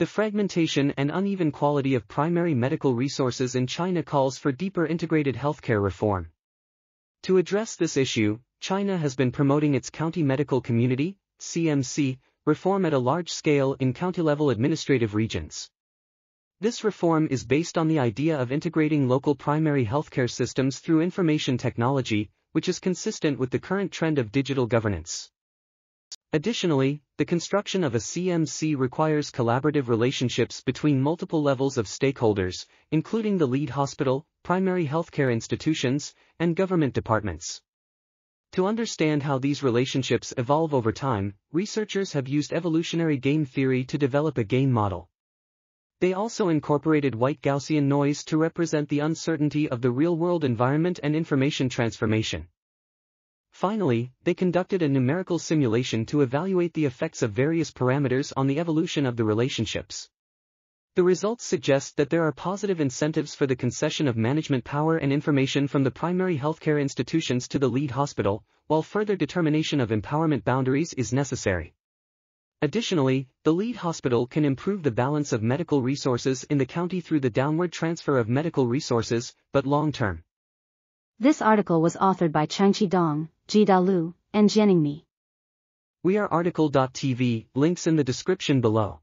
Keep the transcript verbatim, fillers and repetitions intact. The fragmentation and uneven quality of primary medical resources in China calls for deeper integrated healthcare reform. To address this issue, China has been promoting its County Medical Community, C M C, reform at a large scale in county-level administrative regions. This reform is based on the idea of integrating local primary healthcare systems through information technology, which is consistent with the current trend of digital governance. Additionally, the construction of a C M C requires collaborative relationships between multiple levels of stakeholders, including the lead hospital, primary healthcare institutions, and government departments. To understand how these relationships evolve over time, researchers have used evolutionary game theory to develop a game model. They also incorporated white Gaussian noise to represent the uncertainty of the real-world environment and information transformation. Finally, they conducted a numerical simulation to evaluate the effects of various parameters on the evolution of the relationships. The results suggest that there are positive incentives for the concession of management power and information from the primary healthcare institutions to the lead hospital, while further determination of empowerment boundaries is necessary. Additionally, the lead hospital can improve the balance of medical resources in the county through the downward transfer of medical resources, but long-term. This article was authored by Changqi Dong, Ji Da Lu, and Jianing Mi. We are article dot T V, links in the description below.